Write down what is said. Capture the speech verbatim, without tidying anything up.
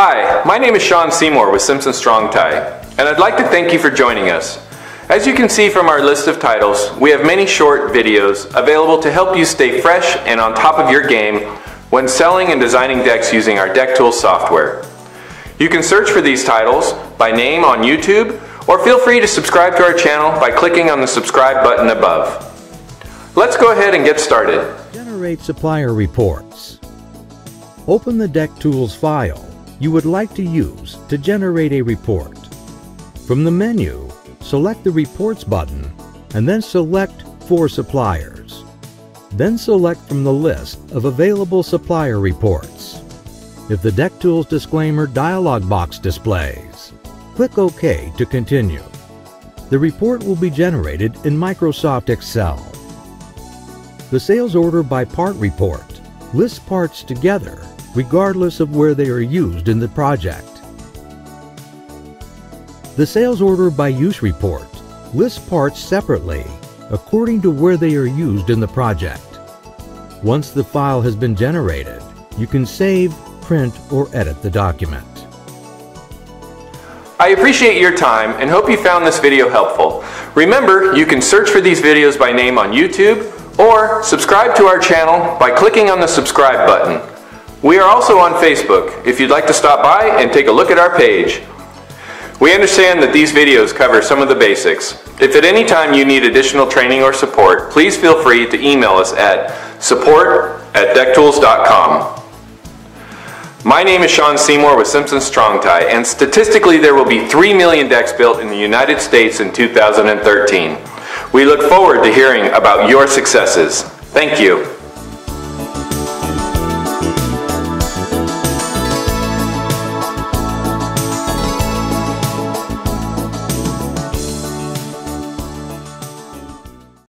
Hi, my name is Sean Seymour with Simpson Strong-Tie, and I'd like to thank you for joining us. As you can see from our list of titles, we have many short videos available to help you stay fresh and on top of your game when selling and designing decks using our DeckTools software. You can search for these titles by name on YouTube, or feel free to subscribe to our channel by clicking on the subscribe button above. Let's go ahead and get started. Generate supplier reports. Open the DeckTools file you would like to use to generate a report. From the menu, select the Reports button and then select For Suppliers. Then select from the list of available supplier reports. If the DeckTools Disclaimer dialog box displays, click OK to continue. The report will be generated in Microsoft Excel. The Sales Order by Part report lists parts together regardless of where they are used in the project. The Sales Order by Use report lists parts separately according to where they are used in the project. Once the file has been generated, you can save, print, or edit the document. I appreciate your time and hope you found this video helpful. Remember, you can search for these videos by name on YouTube or subscribe to our channel by clicking on the subscribe button. We are also on Facebook if you'd like to stop by and take a look at our page. We understand that these videos cover some of the basics. If at any time you need additional training or support, please feel free to email us at support at decktools dot com. My name is Sean Seymour with Simpson Strong-Tie, and statistically there will be three million decks built in the United States in two thousand thirteen. We look forward to hearing about your successes. Thank you.